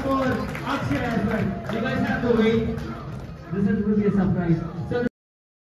For Akshay as well. You guys have to wait. This is going to be a surprise.